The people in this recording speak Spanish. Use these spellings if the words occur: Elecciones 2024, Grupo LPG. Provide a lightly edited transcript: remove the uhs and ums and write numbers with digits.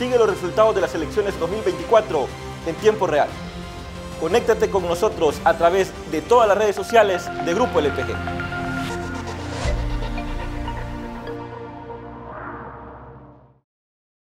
Sigue los resultados de las elecciones 2024 en tiempo real. Conéctate con nosotros a través de todas las redes sociales de Grupo LPG.